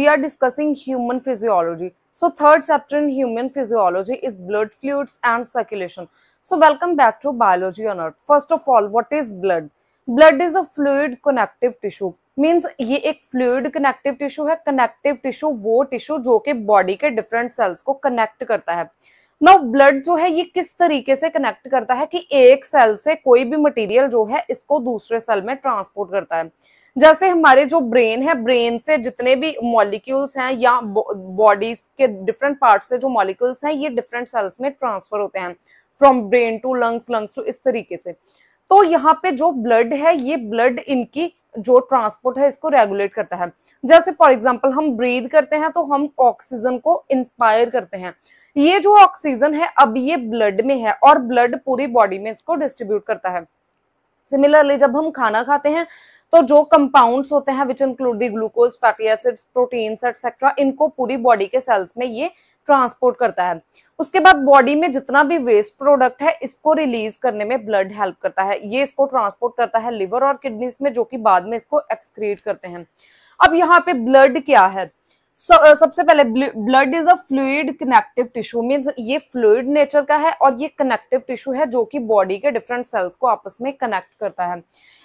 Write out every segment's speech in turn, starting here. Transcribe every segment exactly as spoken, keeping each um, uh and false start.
we are discussing human physiology. So third chapter in human physiology is blood fluids and circulation. So welcome back to Biology on Earth. First of all, what is blood? Blood is a fluid connective tissue. Means ये एक fluid connective tissue है. Connective tissue वो tissue जो कि body के different cells को connect करता है. नाउ ब्लड जो है ये किस तरीके से कनेक्ट करता है कि एक सेल से कोई भी मटेरियल जो है इसको दूसरे सेल में ट्रांसपोर्ट करता है. जैसे हमारे जो ब्रेन है, ब्रेन से जितने भी मॉलिक्यूल्स हैं या बॉडी के डिफरेंट पार्ट से जो मॉलिक्यूल्स हैं ये डिफरेंट सेल्स में ट्रांसफर होते हैं from brain to lungs, lungs to इस तरीके से. तो यहाँ पे जो ब्लड है ये ब्लड इनकी जो ट्रांसपोर्ट है इसको रेगुलेट करता है. जैसे फॉर एग्जांपल हम ब्रीद करते हैं तो हम ऑक्सीजन को इंस्पायर करते हैं. ये जो ऑक्सीजन है अब ये ब्लड में है और ब्लड पूरी बॉडी में इसको डिस्ट्रीब्यूट करता है. सिमिलरली जब हम खाना खाते हैं तो जो कंपाउंड्स होते हैं which include the glucose, fatty acids, proteins etcetera, इनको पूरी बॉडी के सेल्स में ये ट्रांसपोर्ट करता है. उसके बाद बॉडी में जितना भी वेस्ट प्रोडक्ट है इसको रिलीज करने में ब्लड हेल्प करता है. ये इसको ट्रांसपोर्ट करता है लिवर और किडनीज में, जो कि बाद में इसको एक्सक्रीट करते हैं. अब यहाँ पे ब्लड क्या है? So, uh, सबसे पहले blood is a fluid connective tissue. Means ये फ्लूइड नेचर का है और ये कनेक्टिव टिश्यू है जो कि बॉडी के डिफरेंट सेल्स को आपस में कनेक्ट करता है.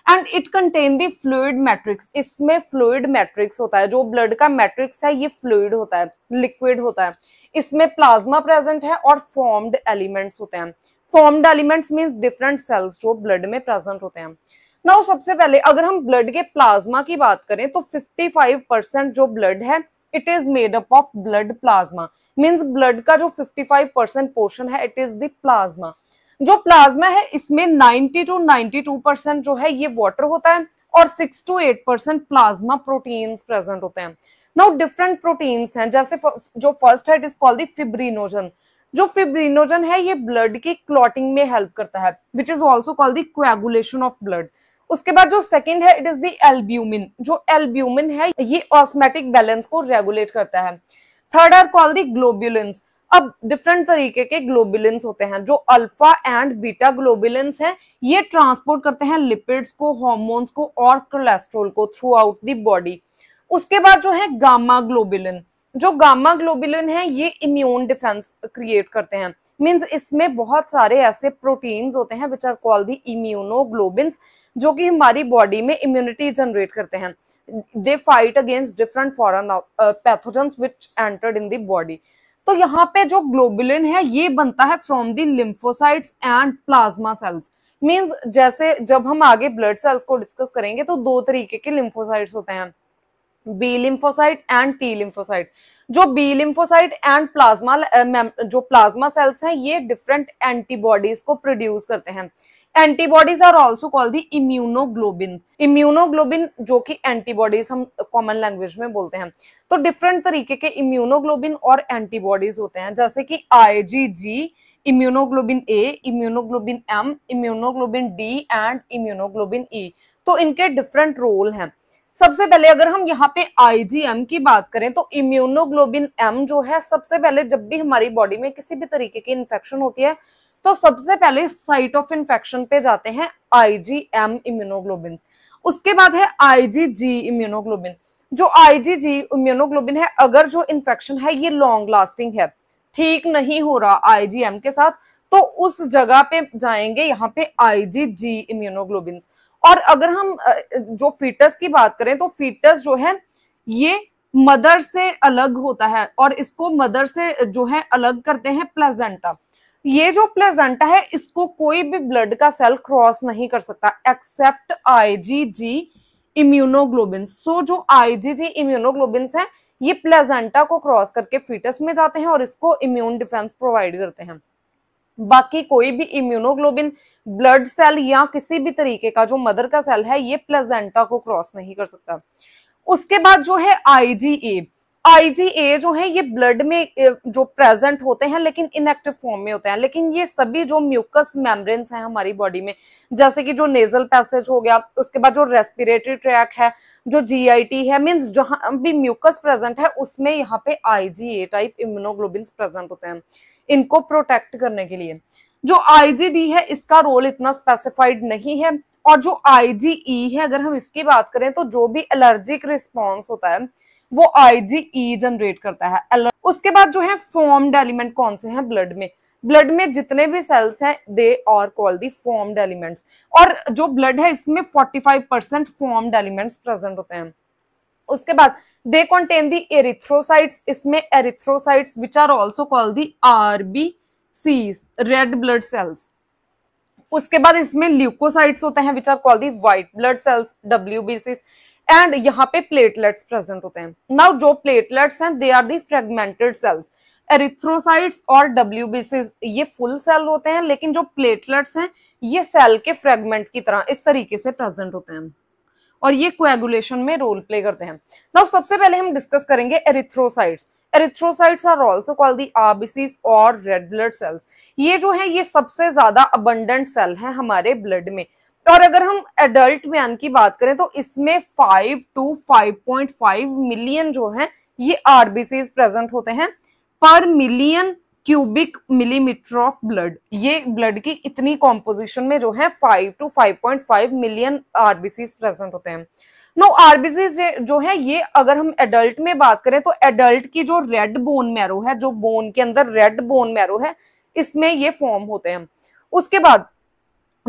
And it contain the fluid matrix. इसमें फ्लूइड मैट्रिक्स होता है. जो ब्लड का मैट्रिक्स है ये फ्लूइड होता है, लिक्विड होता है. इसमें प्लाज्मा प्रेजेंट है और फॉर्म्ड एलिमेंट्स होते हैं. Formed elements means different cells जो ब्लड में प्रेजेंट होते हैं. नाउ सबसे पहले अगर हम ब्लड के प्लाज्मा की बात करें तो फिफ्टी फाइव परसेंट जो ब्लड है it is made up of blood plasma. Means blood का जो फिफ्टी फाइव परसेंट पोर्शन है इट इज द प्लाज्मा. जो प्लाज्मा है इसमें ninety two ninety two percent जो है ये वाटर होता है और six to eight percent plasma proteins present होते हैं. नाउ डिफरेंट प्रोटीन्स हैं. जैसे जो फर्स्ट है it is called the fibrinogen. जो फिब्रिनोजन है ये ब्लड की क्लॉटिंग में हेल्प करता है which is also called the coagulation of blood. उसके बाद जो सेकंड है इट इज द एल्ब्यूमिन. जो एल्ब्यूमिन है ये ऑस्मैटिक बैलेंस को रेगुलेट करता है. Third are called the globulins. अब डिफरेंट तरीके के ग्लोबुलिन्स होते हैं. जो अल्फा एंड बीटा ग्लोबुलिन्स हैं ये ट्रांसपोर्ट करते हैं लिपिड्स को, हॉर्मोन्स को और कोलेस्ट्रॉल को थ्रू आउट द बॉडी. उसके बाद जो है गामा ग्लोबुलिन. जो गामा ग्लोबुलिन है ये इम्यून डिफेंस क्रिएट करते हैं. मीन्स इसमें बहुत सारे ऐसे प्रोटीन्स होते हैं which are called the immunoglobulins जो कि हमारी बॉडी में इम्यूनिटी जनरेट करते हैं. They fight against different foreign pathogens which entered in the body. तो यहाँ पे जो ग्लोबुलिन है ये बनता है from the lymphocytes and plasma cells. Means जैसे जब हम आगे ब्लड सेल्स को डिस्कस करेंगे तो दो तरीके के लिम्फोसाइट्स होते हैं, B lymphocyte and T lymphocyte. जो बी लिम्फोसाइट एंड प्लाज्मा जो प्लाज्मा सेल्स हैं ये डिफरेंट एंटीबॉडीज को प्रोड्यूस करते हैं. Antibodies are also called the immunoglobin. Immunoglobin जो कि एंटीबॉडीज हम कॉमन लैंग्वेज में बोलते हैं. तो डिफरेंट तरीके के इम्यूनोग्लोबिन और एंटीबॉडीज होते हैं जैसे कि I G G, immunoglobin A, immunoglobin M, immunoglobin D and immunoglobin E. तो इनके डिफरेंट रोल हैं. सबसे पहले अगर हम यहाँ पे आईजीएम की बात करें तो इम्यूनोग्लोबिन एम जो है सबसे पहले जब भी हमारी बॉडी में किसी भी तरीके की इन्फेक्शन होती है तो सबसे पहले साइट ऑफ इन्फेक्शन पे जाते हैं आईजीएम इम्यूनोग्लोबिन. उसके बाद है आईजीजी इम्यूनोग्लोबिन. जो आईजीजी इम्यूनोग्लोबिन है अगर जो इन्फेक्शन है ये लॉन्ग लास्टिंग है, ठीक नहीं हो रहा आईजीएम के साथ, तो उस जगह पे जाएंगे यहाँ पे आईजीजी इम्यूनोग्लोबिन. और अगर हम जो फीटस की बात करें तो फीटस जो है ये मदर से अलग होता है और इसको मदर से जो है अलग करते हैं प्लेजेंटा. ये जो प्लेजेंटा है इसको कोई भी ब्लड का सेल क्रॉस नहीं कर सकता एक्सेप्ट आईजीजी इम्यूनोग्लोबिन. सो जो आईजीजी इम्यूनोग्लोबिन है ये प्लेजेंटा को क्रॉस करके फीटस में जाते हैं और इसको इम्यून डिफेंस प्रोवाइड करते हैं. बाकी कोई भी इम्यूनोग्लोबिन ब्लड सेल या किसी भी तरीके का जो मदर का सेल है ये प्लेजेंटा को क्रॉस नहीं कर सकता. उसके बाद जो है आईजीए. आईजीए जो है ये ब्लड में जो प्रेजेंट होते हैं लेकिन इनएक्टिव फॉर्म में होते हैं. लेकिन ये सभी जो म्यूकस मेम्ब्रेन्स हैं हमारी बॉडी में जैसे कि जो नेजल पैसेज हो गया, उसके बाद जो रेस्पिरेटरी ट्रैक्ट है, जो जीआईटी है, मींस जहां भी म्यूकस प्रेजेंट है उसमें यहाँ पे आईजीए टाइप इम्यूनोग्लोबिन प्रेजेंट होते हैं इनको प्रोटेक्ट करने के लिए. जो आईजीडी है इसका रोल इतना स्पेसिफाइड नहीं है. और जो आईजीई है अगर हम इसकी बात करें तो जो भी एलर्जिक रिस्पॉन्स होता है वो आईजीई जनरेट करता है। उसके बाद जो है फॉर्म्ड एलिमेंट कौन से हैं ब्लड में, ब्लड में जितने भी सेल्स हैं they are called the formed elements. और जो ब्लड है इसमें पैंतालीस परसेंट फॉर्म्ड एलिमेंट्स प्रेजेंट होते हैं। उसके बाद दे कंटेन दी एरिथ्रोसाइट्स, इसमें erythrocytes which are also called the RBCs red blood cells. उसके बाद इसमें ल्यूकोसाइट्स होते हैं which are called the white blood cells डब्ल्यूबीसीस, एंड यहाँ पे प्लेटलेट्स प्रेजेंट होते हैं। नाउ जो प्लेटलेट्स हैं they are the fragmented cells. Erythrocytes और डब्ल्यूबीसीज ये फुल सेल होते हैं, लेकिन जो प्लेटलेट्स हैं ये सेल के फ्रेगमेंट की तरह इस तरीके से प्रेजेंट होते हैं और ये कोएगुलेशन में रोल प्ले करते हैं। नाउ सबसे पहले हम डिस्कस करेंगे erythrocytes. Erythrocytes are also called the RBCs और रेड ब्लड सेल्स। ये जो है ये सबसे ज्यादा अबंडेंट सेल है हमारे ब्लड में। और अगर हम एडल्ट मैन की बात करें तो इसमें five to five point five million जो है ये आरबीसीज प्रेजेंट होते हैं पर million cubic millimetre of blood. ये ब्लड की इतनी कॉम्पोजिशन में जो है five to five point five million RBCs present होते हैं। नो आरबीसीज जो है ये अगर हम एडल्ट में बात करें तो एडल्ट की जो रेड बोन मैरो है, जो बोन के अंदर रेड बोन मैरो है, इसमें ये फॉर्म होते हैं। उसके बाद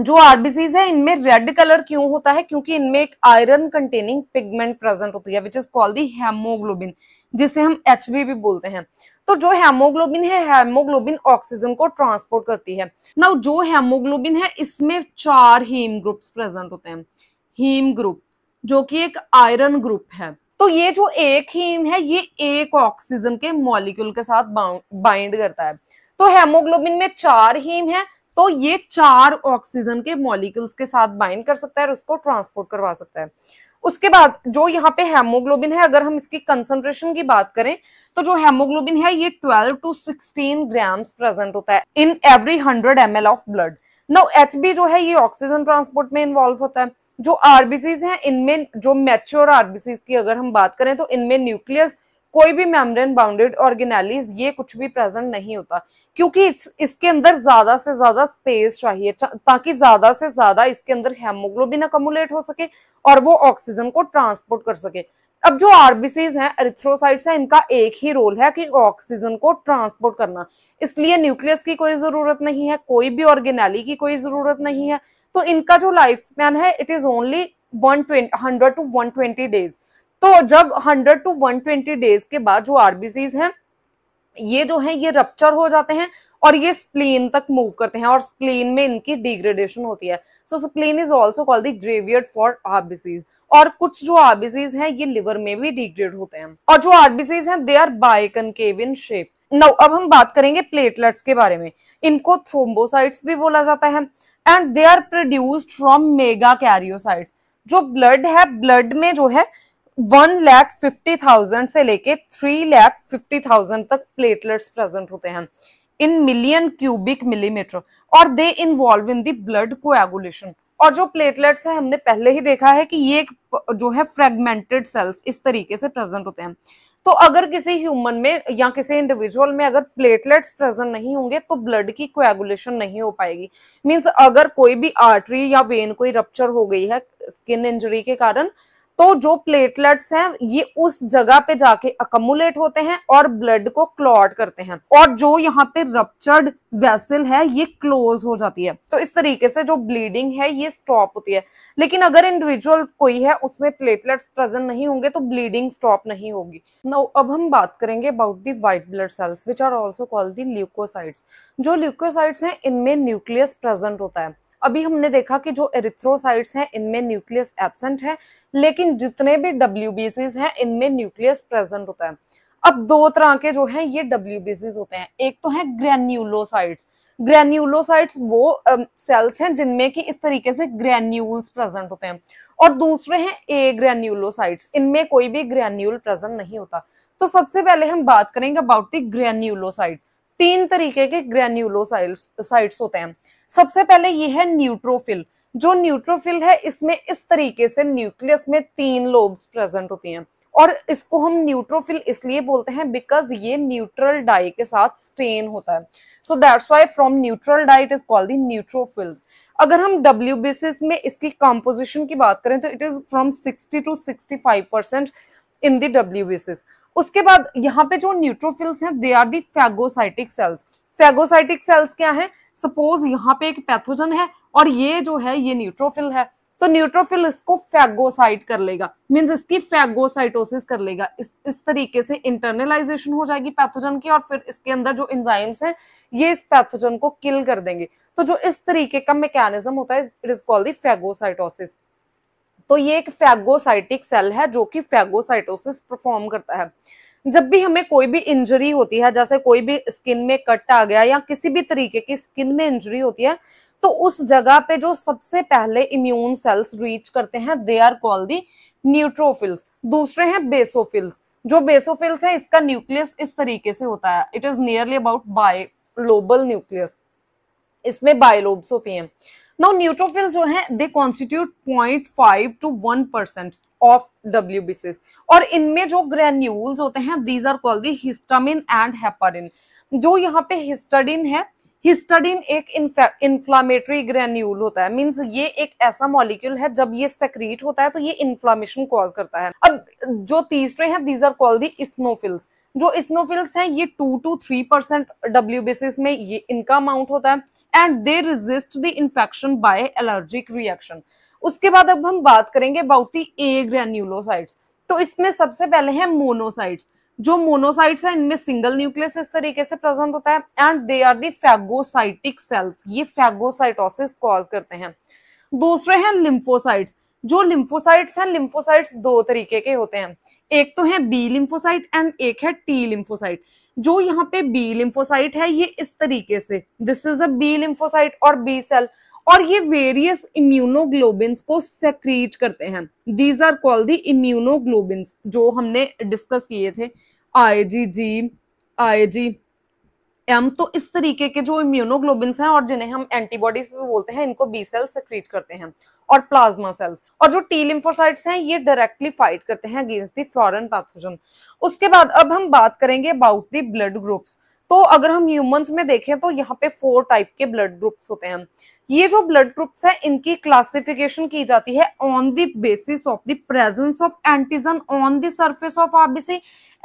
जो आरबीसीज है इनमें रेड कलर क्यों होता है, क्योंकि इनमें एक आयरन कंटेनिंग पिगमेंट प्रेजेंट होती है which is called the haemoglobin, जिसे हम एचबी भी बोलते हैं। तो जो हेमोग्लोबिन है, हेमोग्लोबिन ऑक्सीजन को ट्रांसपोर्ट करती है। नाउ जो हेमोग्लोबिन है इसमें चार हीम ग्रुप्स प्रेजेंट होते हैं। हीम ग्रुप जो कि एक आयरन ग्रुप है, तो ये जो एक हीम है ये एक ऑक्सीजन के मॉलिक्यूल के साथ बाइंड करता है। तो हेमोग्लोबिन में चार हीम है तो ये चार ऑक्सीजन के मॉलिक्यूल्स के साथ बाइंड कर सकता है और उसको ट्रांसपोर्ट करवा सकता है। उसके बाद जो यहाँ पे हेमोग्लोबिन है अगर हम इसकी कंसंट्रेशन की बात करें तो जो हेमोग्लोबिन है ये twelve to sixteen grams present होता है in every hundred M L of blood. Now HB जो है ये ऑक्सीजन ट्रांसपोर्ट में इन्वॉल्व होता है। जो आरबीसीज हैं इनमें जो मैच्योर आरबीसीज की अगर हम बात करें तो इनमें न्यूक्लियस, कोई भी मेम्ब्रेन बाउंडेड ऑर्गेनेलिज ये कुछ भी प्रेजेंट नहीं होता, क्योंकि इस, इसके अंदर ज्यादा से ज्यादा स्पेस चाहिए ताकि ज्यादा से ज्यादा इसके अंदर हेमोग्लोबिन अक्यूमुलेट हो सके और वो ऑक्सीजन को ट्रांसपोर्ट कर सके। अब जो आरबीसीज हैं, एरिथ्रोसाइट्स हैं, इनका एक ही रोल है कि ऑक्सीजन को ट्रांसपोर्ट करना, इसलिए न्यूक्लियस की कोई जरूरत नहीं है, कोई भी ऑर्गेनेली की कोई जरूरत नहीं है। तो इनका जो लाइफ स्पैन है it is only hundred to one twenty days. तो जब hundred to one twenty days के बाद जो आरबीसीज हैं ये जो है ये रप्चर हो जाते हैं और ये स्प्लीन तक मूव करते हैं और स्प्लीन में इनकी डिग्रेडेशन होती है। So spleen is also called the graveyard for RBCs. और कुछ जो आरबीसीज हैं ये लिवर में भी डिग्रेड होते हैं। और जो आरबीसीज हैं they are biconcave in shape. Now अब हम बात करेंगे प्लेटलेट्स के बारे में। इनको थ्रोम्बोसाइट्स भी बोला जाता है and they are produced from megakaryocytes. जो ब्लड है, ब्लड में जो है वन लाख फिफ्टी थाउजेंड से लेके थ्री लाख फिफ्टी थाउजेंड तक प्लेटलेट्स प्रेजेंट होते हैं इन मिलियन क्यूबिक मिलीमीटर और they involve in the blood coagulation. और जो प्लेटलेट्स है हमने पहले ही देखा है कि ये जो है फ्रेगमेंटेड सेल्स इस तरीके से प्रेजेंट होते हैं। तो अगर किसी ह्यूमन में या किसी इंडिविजुअल में अगर प्लेटलेट्स प्रेजेंट नहीं होंगे तो ब्लड की कोएगुलेशन नहीं हो पाएगी। मीन्स अगर कोई भी आर्टरी या वेन कोई रप्चर हो गई है स्किन इंजरी के कारण तो जो प्लेटलेट्स हैं ये उस जगह पे जाके अक्यूमुलेट होते हैं और ब्लड को क्लॉट करते हैं और जो यहाँ पे रप्चर्ड वेसल है ये क्लोज हो जाती है। तो इस तरीके से जो ब्लीडिंग है ये स्टॉप होती है। लेकिन अगर इंडिविजुअल कोई है उसमें प्लेटलेट्स प्रेजेंट नहीं होंगे तो ब्लीडिंग स्टॉप नहीं होगी। नाउ अब हम बात करेंगे about the white blood cells which are also called the leukocytes. जो ल्यूकोसाइट्स हैं इनमें न्यूक्लियस प्रेजेंट होता है। अभी हमने देखा कि जो एरिथ्रोसाइट्स हैं इनमें न्यूक्लियस एब्सेंट है, लेकिन जितने भी डब्ल्यूबीसीज हैं इनमें न्यूक्लियस प्रेजेंट होता है। अब दो तरह के जो हैं ये डब्ल्यूबीसीज होते हैं, एक तो है ग्रेन्यूलोसाइट्स। ग्रेन्यूलोसाइट्स वो सेल्स हैं जिनमें कि इस तरीके से ग्रेन्यूल्स प्रेजेंट होते हैं और दूसरे हैं ए ग्रेन्यूलोसाइट्स, इनमें कोई भी ग्रेन्यूल प्रेजेंट नहीं होता। तो सबसे पहले हम बात करेंगे अबाउट द ग्रेन्यूलोसाइट। तीन तरीके के ग्रेन्यूलोसाइट्स होते हैं। सबसे पहले ये है न्यूट्रोफिल। जो न्यूट्रोफिल है इसमें इस तरीके से न्यूक्लियस में तीन लोब्स प्रेजेंट होती हैं और इसको हम न्यूट्रोफिल इसलिए बोलते हैं बिकॉज ये न्यूट्रल डाई के साथ स्टेन होता है। So that's why from neutral dye it is called the neutrophils. अगर हम डब्ल्यूबीसीज में इसकी कंपोजिशन की बात करें तो it is from sixty to sixty five percent in the डब्ल्यूबीसीज। उसके बाद यहाँ पे जो न्यूट्रोफिल्स हैं they are the phagocytic cells. Phagocytic cells क्या है, सपोज यहाँ पे एक पैथोजन है और ये जो है ये न्यूट्रोफिल है, तो न्यूट्रोफिल इसको फैगोसाइट कर लेगा, मींस इसकी फैगोसाइटोसिस कर लेगा। इस इस तरीके से इंटरनलाइजेशन हो जाएगी पैथोजन की और फिर इसके अंदर जो एंजाइम्स हैं ये इस पैथोजन को किल कर देंगे। तो जो इस तरीके का मैकेनिज्म होता है it is called the phagocytosis. तो ये एक फैगोसाइटिक सेल है जो कि फैगोसाइटोसिस परफॉर्म करता है। जब भी हमें कोई भी इंजरी होती है, जैसे कोई भी स्किन में कट आ गया या किसी भी तरीके की स्किन में इंजरी होती है, तो उस जगह पे जो सबसे पहले इम्यून सेल्स रीच करते हैं they are called the neutrophils. दूसरे हैं बेसोफिल्स। जो बेसोफिल्स है इसका न्यूक्लियस इस तरीके से होता है, it is nearly about bilobal nucleus, इसमें बायलोब्स होती हैं। नाउ न्यूट्रोफिल जो है they constitute point five to one percent of डब्ल्यूबीसीज और इनमें जो ग्रेन्यूल्स होते हैं these are called the histamine and heparin. जो यहाँ पे हिस्टाडिन है, हिस्टाडिन एक इन्फ्लामेटरी ग्रेन्यूल होता है, मींस ये एक ऐसा मॉलिक्यूल है जब ये सेक्रीट होता है तो ये इन्फ्लामेशन कॉज करता है। अब जो तीसरे हैं these are called the eosinophils. जो इस्नोफिल्स हैं ये टू टू थ्री परसेंट डब्ल्यूबीसीज में ये इनका अमाउंट होता है and they resist the infection by allergic reaction. उसके बाद अब हम बात करेंगे अबाउट दी ए ग्रेन्यूलोसाइट्स। तो इसमें सबसे पहले है मोनोसाइट्स। जो मोनोसाइट्स हैं इनमें सिंगल न्यूक्लियस इस तरीके से प्रेजेंट होता है and they are the phagocytic cells, ये फैगोसाइटोसिस कॉज करते हैं। दूसरे हैं लिम्फोसाइट्स। जो लिम्फोसाइट्स हैं, लिम्फोसाइट्स दो तरीके के होते हैं, एक तो है बी लिम्फोसाइट एंड एक है टी लिम्फोसाइट। जो यहाँ पे बी लिम्फोसाइट है ये इस तरीके से, this is a B lymphocyte और बी सेल, और ये वेरियस इम्यूनोग्लोबिन को सेक्रीट करते हैं, these are called the immunoglobin, जो हमने डिस्कस किए थे आईजीजी, आईजीएम। तो इस तरीके के जो इम्यूनोग्लोबिन हैं और जिन्हें हम एंटीबॉडीज भी बोलते हैं, इनको बी सेल सेक्रीट करते हैं और प्लाज्मा सेल्स। और जो टी लिम्फोसाइट्स हैं ये डायरेक्टली फाइट करते हैं अगेंस्ट दी फॉरेन पैथोजन। उसके बाद अब हम बात करेंगे अबाउट दी ब्लड ग्रुप्स। तो अगर हम ह्यूमंस में देखें तो यहाँ पे फोर टाइप के ब्लड ग्रुप्स होते हैं। ये जो ब्लड ग्रुप्स हैं इनकी क्लासिफिकेशन की जाती है on the basis of the presence of antigen on the surface of RBC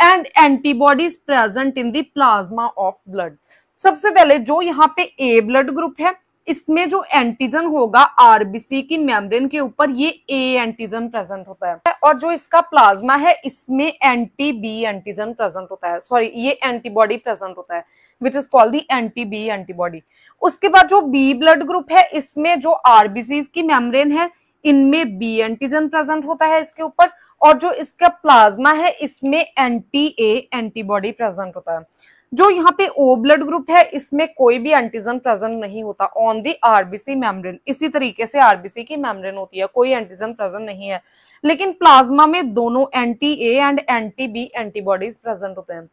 and antibodies present in the plasma of blood. सबसे पहले जो यहाँ पे ए ब्लड ग्रुप है इसमें जो एंटीजन होगा आरबीसी की मेम्ब्रेन के ऊपर, ये ए एंटीजन प्रेजेंट होता है, और जो इसका प्लाज्मा है इसमें एंटी बी एंटीजन प्रेजेंट होता है, सॉरी ये एंटीबॉडी प्रेजेंट होता है which is called the anti B antibody. उसके बाद जो बी ब्लड ग्रुप है इसमें जो आरबीसी की मेम्ब्रेन है इनमें बी एंटीजन प्रेजेंट होता है इसके ऊपर, और जो इसका प्लाज्मा है इसमें एंटी ए एंटीबॉडी प्रेजेंट होता है। जो यहाँ पे ओ ब्लड ग्रुप है इसमें कोई भी एंटीजन प्रेजेंट नहीं होता ऑन दी आरबीसी मेम्ब्रेन, इसी तरीके से आरबीसी की मेम्ब्रेन होती है, कोई एंटीजन प्रेजेंट नहीं है, लेकिन प्लाज्मा में दोनों anti A and anti B antibodies present होते हैं।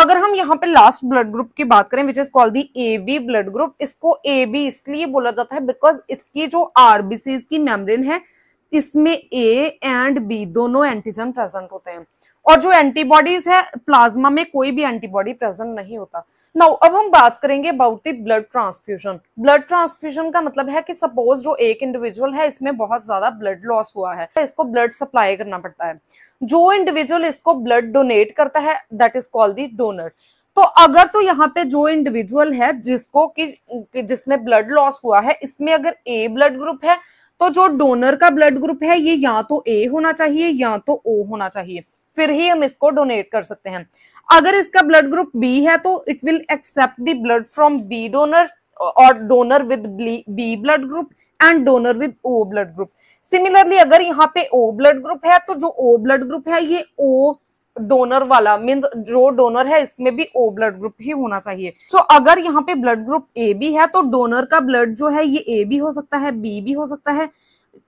अगर हम यहाँ पे लास्ट ब्लड ग्रुप की बात करें which is called the A B blood group, इसको ए बी इसलिए बोला जाता है बिकॉज इसकी जो आरबीसी की मेम्ब्रेन है इसमें ए एंड बी दोनों एंटीजन प्रेजेंट होते हैं, और जो एंटीबॉडीज है प्लाज्मा में कोई भी एंटीबॉडी प्रेजेंट नहीं होता। नाउ अब हम बात करेंगे about the blood transfusion. Blood transfusion का मतलब है कि सपोज जो एक इंडिविजुअल है इसमें बहुत ज्यादा ब्लड लॉस हुआ है, इसको ब्लड सप्लाई करना पड़ता है। जो इंडिविजुअल इसको ब्लड डोनेट करता है that is called the donor. तो अगर तो यहाँ पे जो इंडिविजुअल है जिसको कि, कि जिसमें ब्लड लॉस हुआ है इसमें अगर ए ब्लड ग्रुप है तो जो डोनर का ब्लड ग्रुप है ये या तो ए होना चाहिए या तो ओ होना चाहिए, फिर ही हम इसको डोनेट कर सकते हैं। अगर इसका ब्लड ग्रुप बी है तो it will accept the blood from B donor और donor with B blood group and donor with O blood group. Similarly अगर यहाँ पे ओ ब्लड ग्रुप है तो जो ओ ब्लड ग्रुप है ये ओ डोनर वाला, मींस जो डोनर है इसमें भी ओ ब्लड ग्रुप ही होना चाहिए। सो so, अगर यहाँ पे ब्लड ग्रुप ए बी है तो डोनर का ब्लड जो है ये ए भी हो सकता है, बी भी हो सकता है,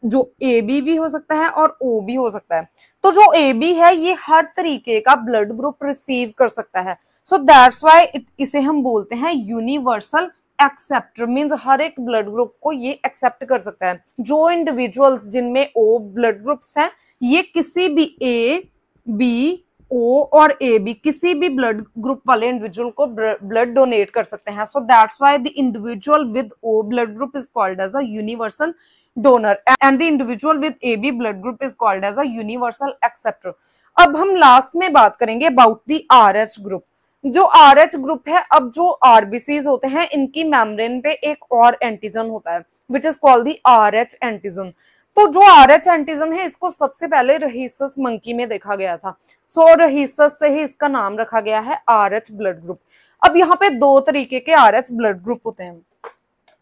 जो ए बी भी हो सकता है और ओ भी हो सकता है। तो जो ए बी है ये हर तरीके का ब्लड ग्रुप रिसीव कर सकता है। सो दैट्स व्हाई इसे हम बोलते हैं यूनिवर्सल एक्सेप्टर, मीन्स हर एक ब्लड ग्रुप को ये एक्सेप्ट कर सकता है। जो इंडिविजुअल्स जिनमें ओ ब्लड ग्रुप्स हैं ये किसी भी ए बी ओ और ए बी किसी भी ब्लड ग्रुप वाले इंडिविजुअल को ब्लड डोनेट कर सकते हैं. So that's why the individual with O blood group is called as a universal donor and the individual with A B blood group is called as a universal acceptor. अब हम last में बात करेंगे about the R H group. जो R H group है, अब जो RBCs होते हैं इनकी मेम्ब्रेन पे एक और एंटीजन होता है which is called the R H antigen. तो जो आर एच एंटीजन है इसको सबसे पहले रहीसस मंकी में देखा गया था. सो so, रहीसस से ही इसका नाम रखा गया है आर एच ब्लड ग्रुप. अब यहाँ पे दो तरीके के आर एच ब्लड ग्रुप होते हैं.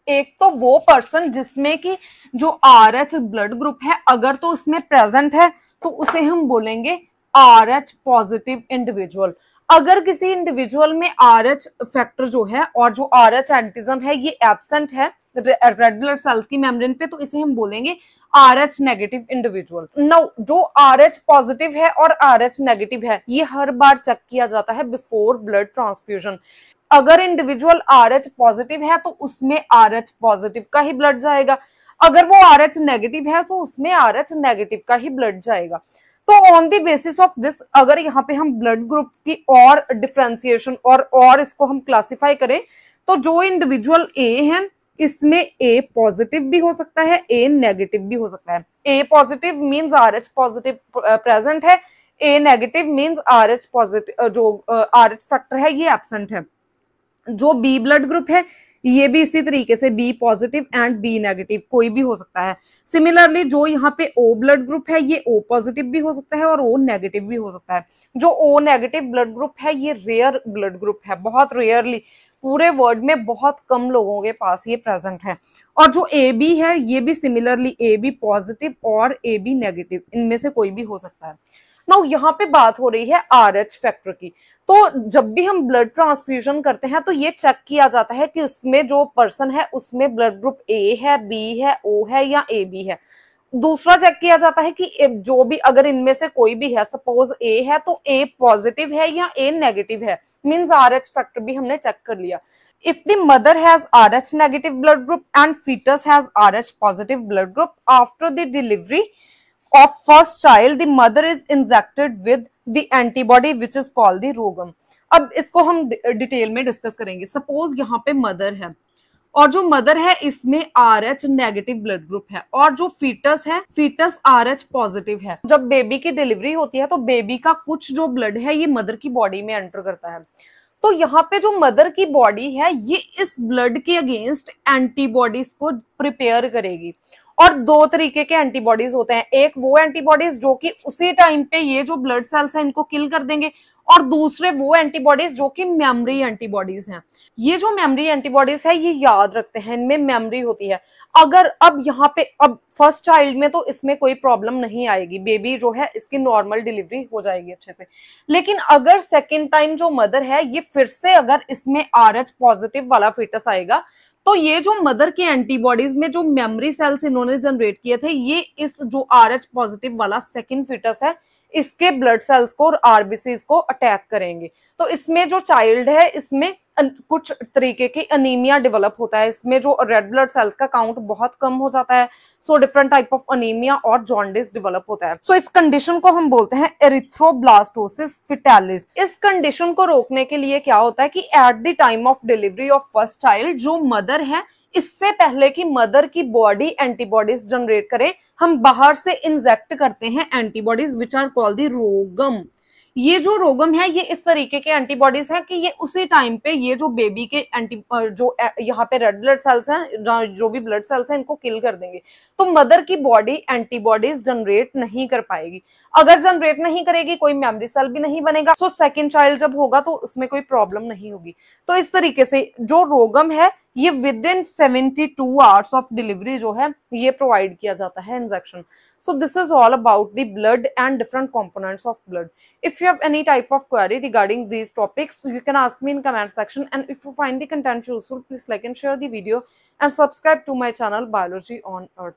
एक तो वो पर्सन जिसमें कि जो आर एच ब्लड ग्रुप है अगर तो उसमें प्रेजेंट है तो उसे हम बोलेंगे आर एच पॉजिटिव इंडिविजुअल. अगर किसी इंडिविजुअल में आर एच फैक्टर जो है और जो आर एच एंटीजन है ये एब्सेंट है रेड ब्लड सेल्स की मेम्ब्रेन पे तो इसे हम बोलेंगे R H negative individual. Now जो आर एच पॉजिटिव है और आर एच नेगेटिव है ये हर बार चेक किया जाता है बिफोर ब्लड ट्रांसफ्यूजन. अगर इंडिविजुअल आर एच पॉजिटिव है तो उसमें आर एच पॉजिटिव का ही ब्लड जाएगा, अगर वो आर एच नेगेटिव है तो उसमें आर एच नेगेटिव का ही ब्लड जाएगा. तो on the basis of this अगर यहाँ पे हम ब्लड ग्रुप्स की और डिफ्रेंसिएशन और और इसको हम क्लासिफाई करें तो जो इंडिविजुअल ए है इसमें ए पॉजिटिव भी हो सकता है ए नेगेटिव भी हो सकता है. A positive means RH positive present है, A negative means RH positive जो आरएच फैक्टर है ये एब्सेंट है. जो बी ब्लड ग्रुप है ये भी इसी तरीके से B positive and B negative कोई भी हो सकता है. सिमिलरली जो यहाँ पे ओ ब्लड ग्रुप है ये ओ पॉजिटिव भी हो सकता है और ओ नेगेटिव भी हो सकता है. जो ओ नेगेटिव ब्लड ग्रुप है ये रेयर ब्लड ग्रुप है, बहुत रेयरली पूरे वर्ल्ड में बहुत कम लोगों के पास ये प्रेजेंट है. और जो ए बी है ये भी सिमिलरली ए बी पॉजिटिव और ए बी नेगेटिव इनमें से कोई भी हो सकता है. नाउ यहाँ पे बात हो रही है आर एच फैक्टर की. तो जब भी हम ब्लड ट्रांसफ्यूजन करते हैं तो ये चेक किया जाता है कि उसमें जो पर्सन है उसमें ब्लड ग्रुप ए है, बी है, ओ है या ए बी है. दूसरा चेक किया जाता है कि जो भी अगर इनमें से कोई भी है, सपोज ए है तो ए पॉजिटिव है या ए नेगेटिव है, मींस आरएच फैक्टर भी हमने चेक कर लिया. If the mother has RH negative blood group and foetus has RH positive blood group after the delivery of first child the mother is injected with the antibody which is called the RhoGAM. अब इसको हम detail में discuss करेंगे. Suppose यहाँ पे mother है और जो मदर है इसमें R H negative blood group है और जो फीटस है फीटस आर एच पॉजिटिव है. जब बेबी की डिलीवरी होती है तो बेबी का कुछ जो ब्लड है ये मदर की बॉडी में एंटर करता है. तो यहाँ पे जो मदर की बॉडी है ये इस ब्लड के अगेंस्ट एंटीबॉडीज को प्रिपेयर करेगी. और दो तरीके के एंटीबॉडीज होते हैं, एक वो एंटीबॉडीज जो कि उसी टाइम पे ये जो ब्लड सेल्स हैं इनको किल कर देंगे और दूसरे वो एंटीबॉडीज जो कि मेमोरी एंटीबॉडीज हैं. ये जो मेमोरी एंटीबॉडीज है ये याद रखते हैं, इनमें मेमोरी होती है. अगर अब यहाँ पे अब फर्स्ट चाइल्ड में तो इसमें कोई प्रॉब्लम नहीं आएगी, बेबी जो है इसकी नॉर्मल डिलीवरी हो जाएगी अच्छे से. लेकिन अगर सेकेंड टाइम जो मदर है ये फिर से अगर इसमें आर एच पॉजिटिव वाला फीटस आएगा तो ये जो मदर के एंटीबॉडीज में जो मेमोरी सेल्स इन्होंने जनरेट किए थे ये इस जो आर एच पॉजिटिव वाला सेकेंड फीटस है इसके ब्लड सेल्स को और आरबीसीज को अटैक करेंगे. तो इसमें जो चाइल्ड है इसमें कुछ तरीके की अनीमिया डेवलप होता है, इसमें जो रेड ब्लड सेल्स का काउंट बहुत कम हो जाता है. So different type of anaemia और जॉन्डिस डेवलप होता है. सो so, इस कंडीशन को हम बोलते हैं एरिथ्रोब्लास्टोसिस फिटालिस. इस कंडीशन को रोकने के लिए क्या होता है कि at the time of delivery of first child जो मदर है इससे पहले कि मदर की बॉडी एंटीबॉडीज जनरेट करे हम बाहर से इंजेक्ट करते हैं antibodies which are called the RhoGAM. ये जो रोगम है ये इस तरीके के एंटीबॉडीज हैं कि ये उसी टाइम पे ये जो बेबी के एंटी जो यहाँ पे रेड ब्लड सेल्स हैं जो भी ब्लड सेल्स हैं इनको किल कर देंगे. तो मदर की बॉडी एंटीबॉडीज जनरेट नहीं कर पाएगी, अगर जनरेट नहीं करेगी कोई मेमोरी सेल भी नहीं बनेगा. सो सेकेंड चाइल्ड जब होगा तो उसमें कोई प्रॉब्लम नहीं होगी. तो इस तरीके से जो रोगम है ये within seventy two hours of delivery जो है ये प्रोवाइड किया जाता है injection. So this is all about the blood and different components of blood. If you have any type of query regarding these topics you can ask me in comment section and if you find the content useful please like and share the video and subscribe to my channel biology on earth.